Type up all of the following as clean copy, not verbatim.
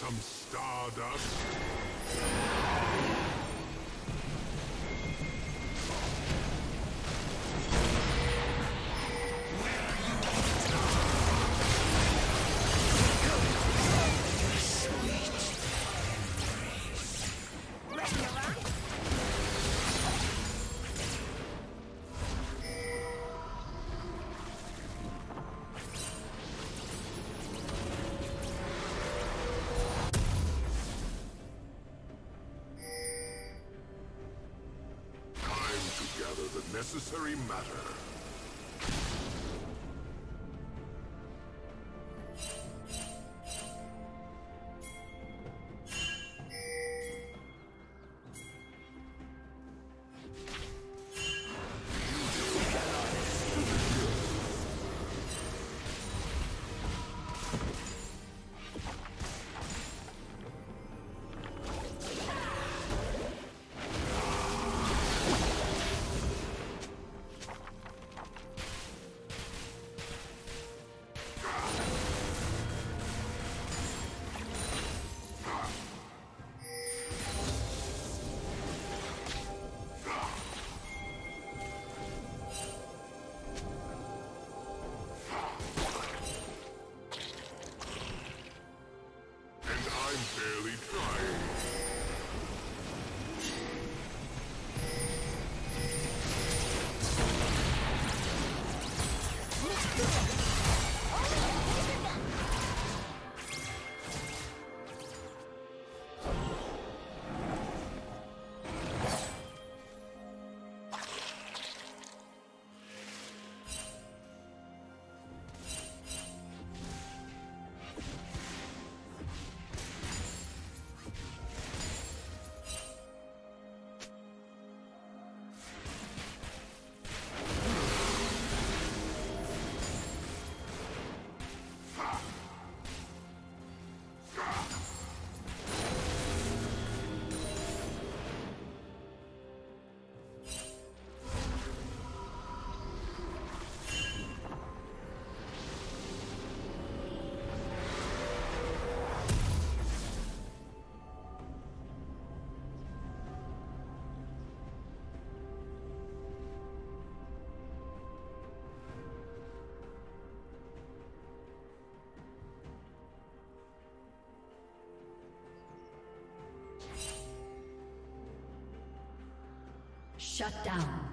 Some stardust. Necessary matter. I'm barely trying. Shut down.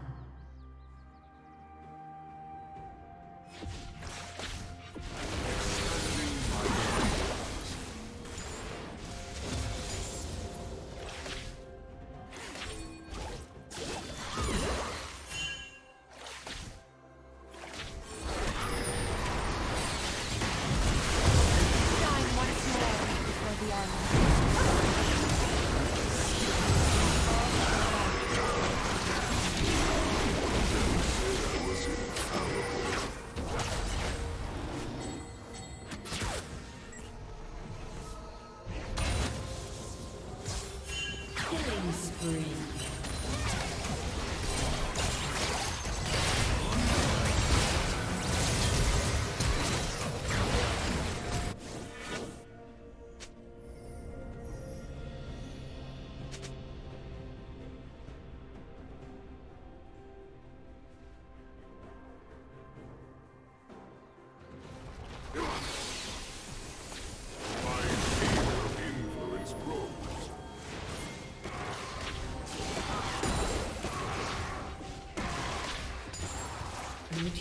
Your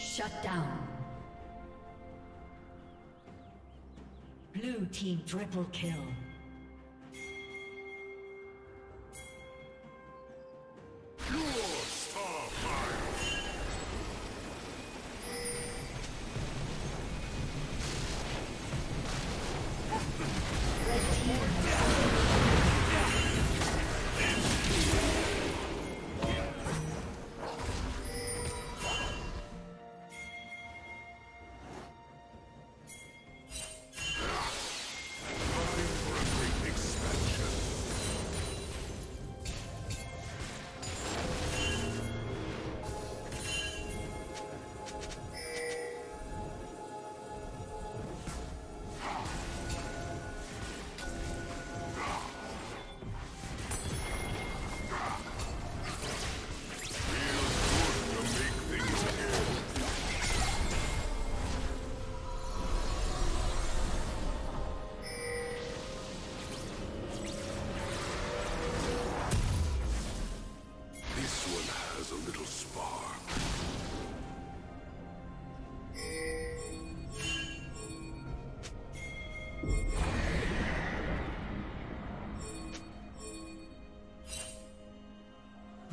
Shut down. Blue team triple kill.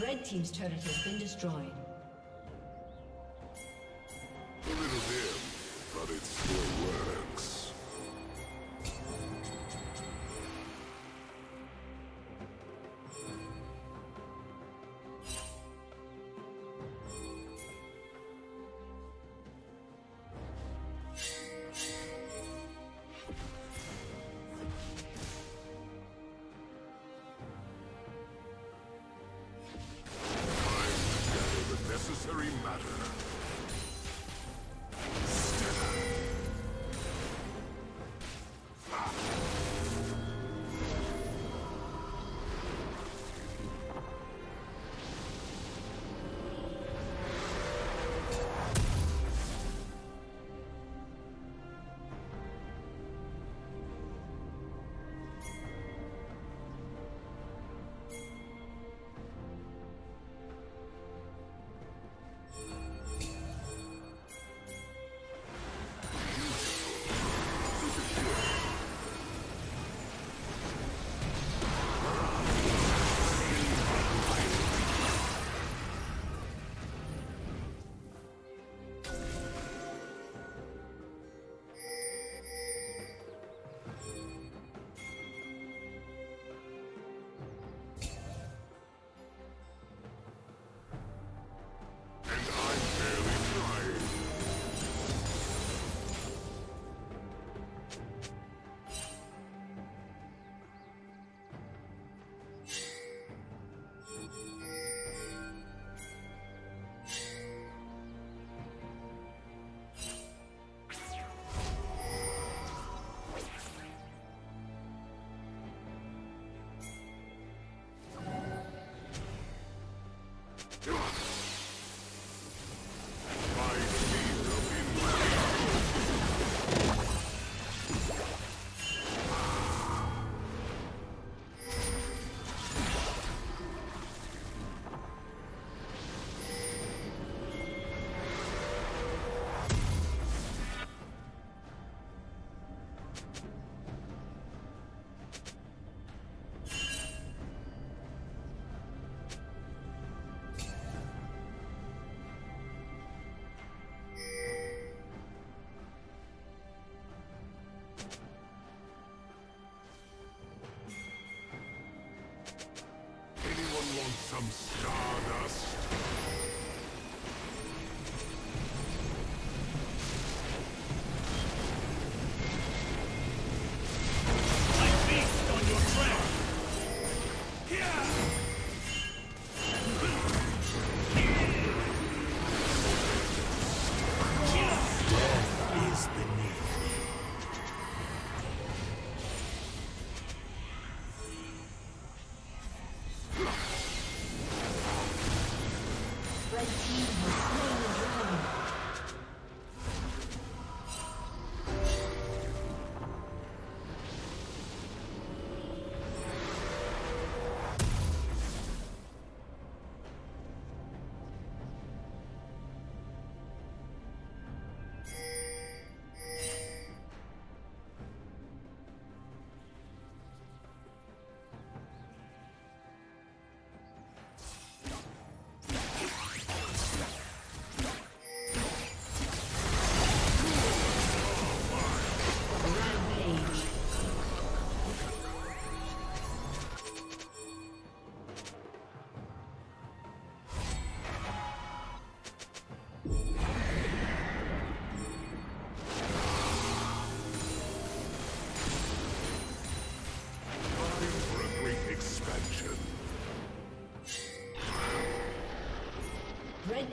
Red Team's turret has been destroyed. Some stardust. Red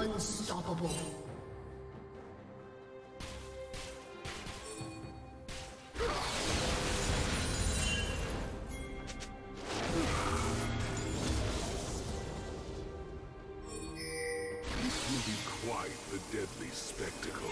Unstoppable. This will be quite the deadly spectacle.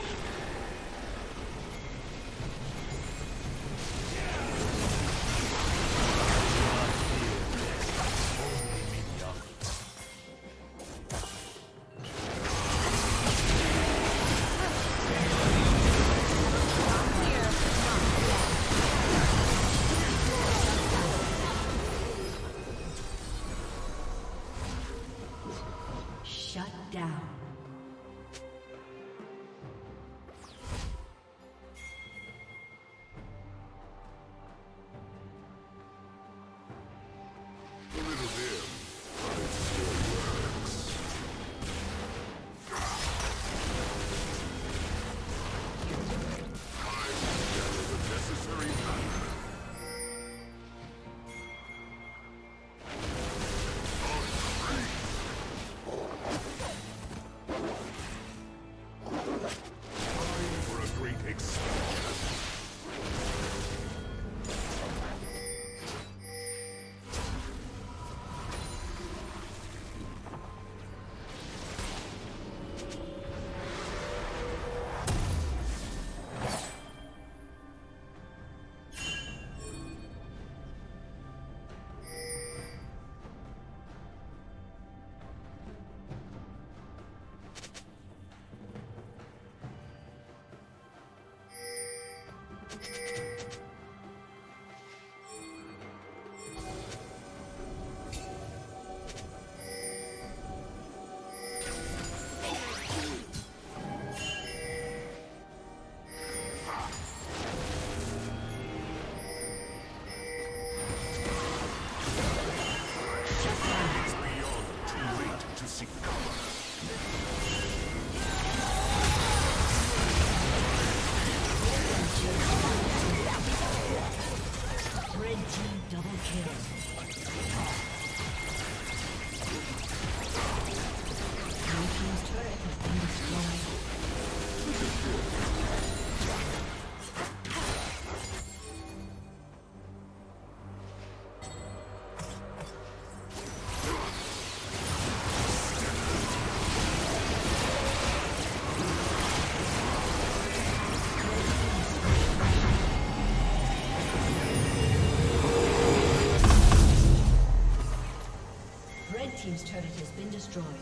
Team's turret has been destroyed.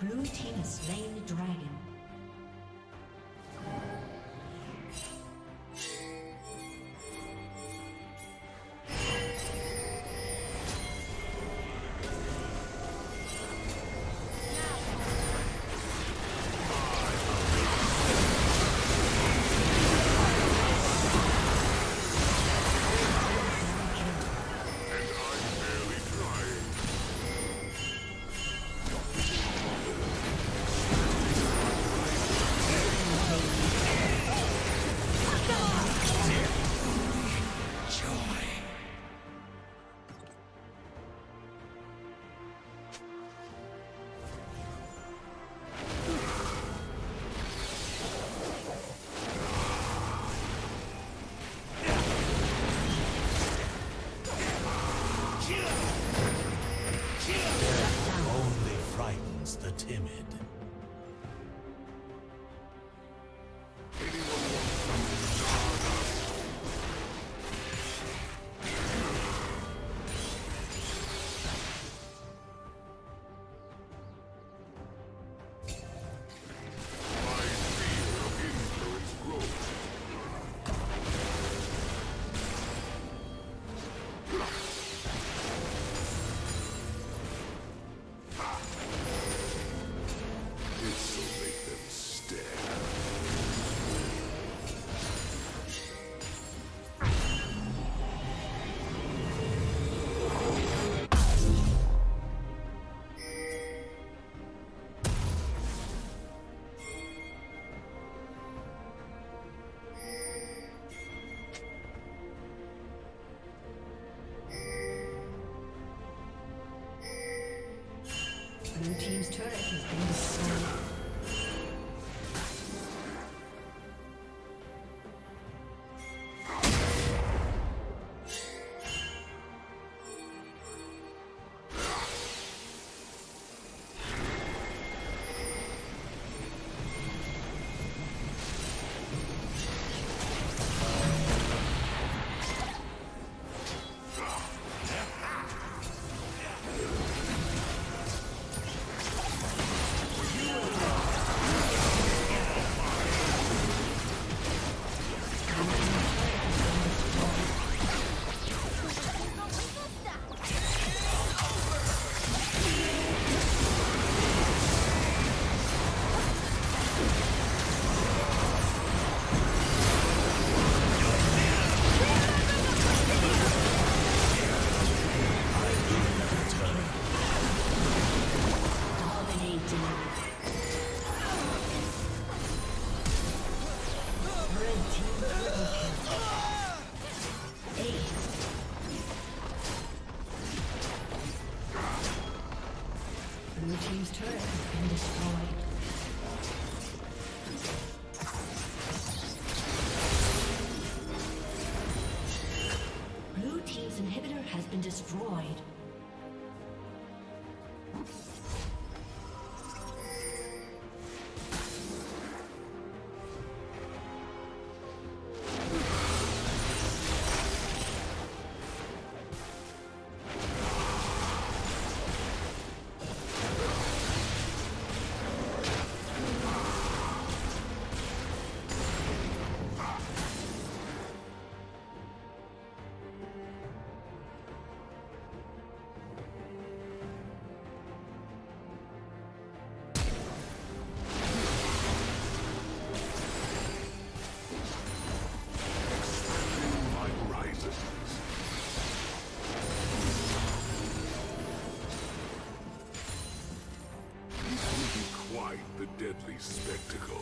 Blue team has slain the dragon. against the timid. Blue team's turret has been destroyed. Deadly spectacle.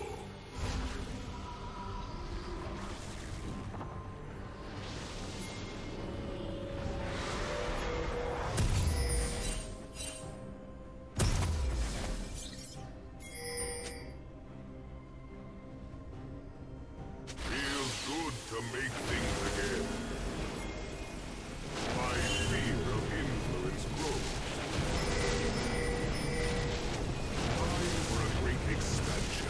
Expansion.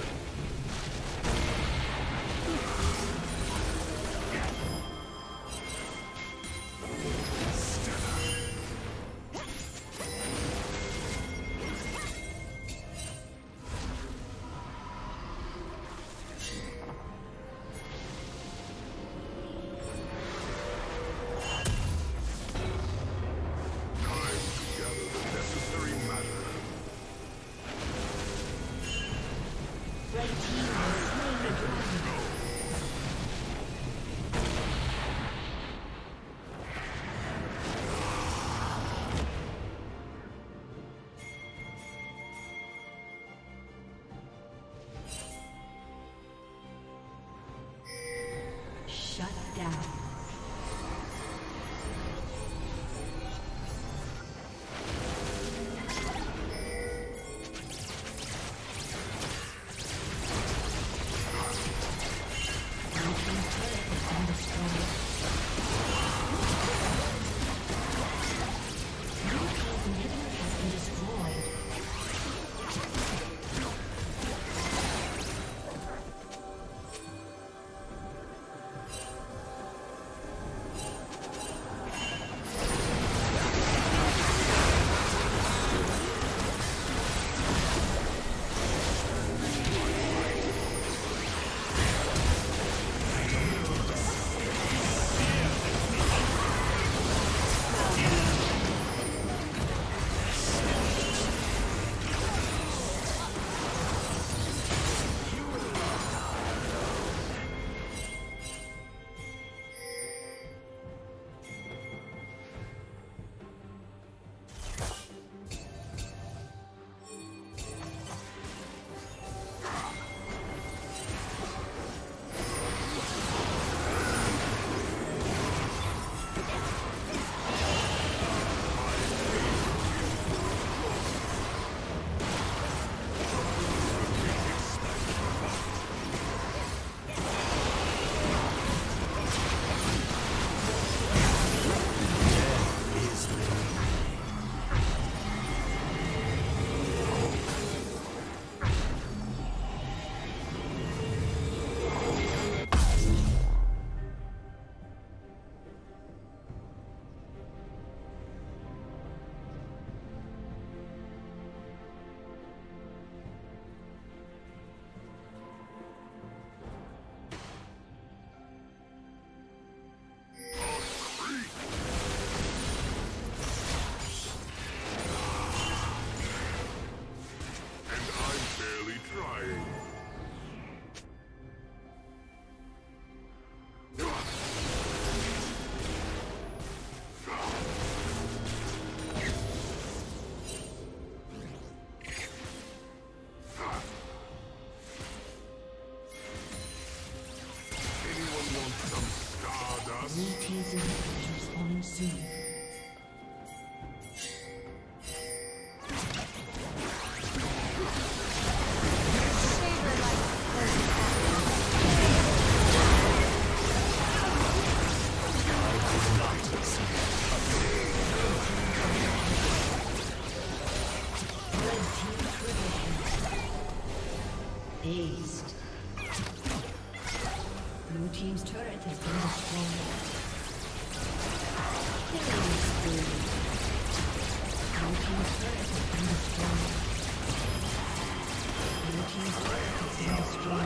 Destroyed.